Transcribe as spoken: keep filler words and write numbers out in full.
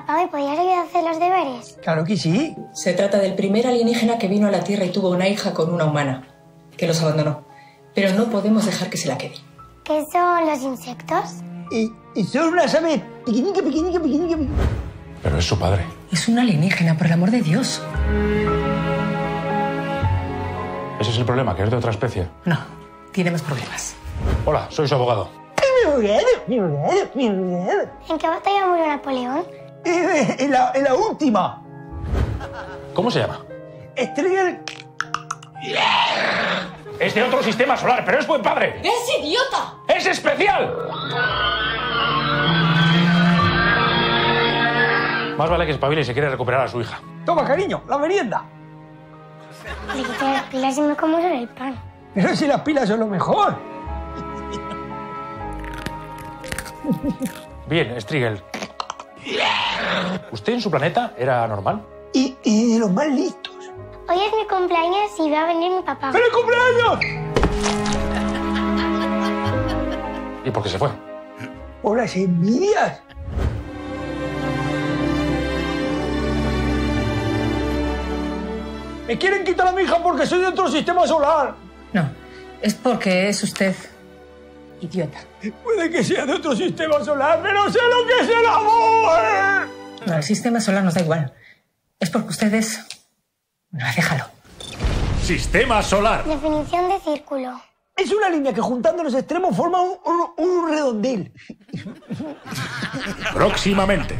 Papá, ¿me podías ayudar a hacer los deberes? Claro que sí. Se trata del primer alienígena que vino a la Tierra y tuvo una hija con una humana, que los abandonó. Pero no podemos dejar que se la quede. ¿Qué son los insectos? Y, y son unas aves pequeñitas, pequeñitas, pequeñitas. Pero es su padre. Es un alienígena, por el amor de Dios. ¿Ese es el problema, que es de otra especie? No, tiene más problemas. Hola, soy su abogado. ¡Mi abogado! ¡Mi abogado! ¡Mi abogado! ¿En qué batalla murió Napoleón? Eh, en, la, en la última. ¿Cómo se llama? Strigger. Es de otro sistema solar, pero es buen padre. ¡Es idiota! ¡Es especial! Más vale que espabile y se quiere recuperar a su hija. Toma, cariño, la merienda. Le quité las pilas y me como sobre el pan. Pero si las pilas son lo mejor. Bien, Strigger. ¿Usted en su planeta era normal? Y, y de los más listos. Hoy es mi cumpleaños y va a venir mi papá. ¡Feliz cumpleaños! ¿Y por qué se fue? Por las envidias. Me quieren quitar a mi hija porque soy de otro sistema solar. No, es porque es usted idiota. Puede que sea de otro sistema solar, pero sé lo que es el amor. No, el sistema solar nos da igual. Es porque usted es... No, déjalo. Sistema solar. Definición de círculo. Es una línea que juntando los extremos forma un, un, un redondel. Próximamente.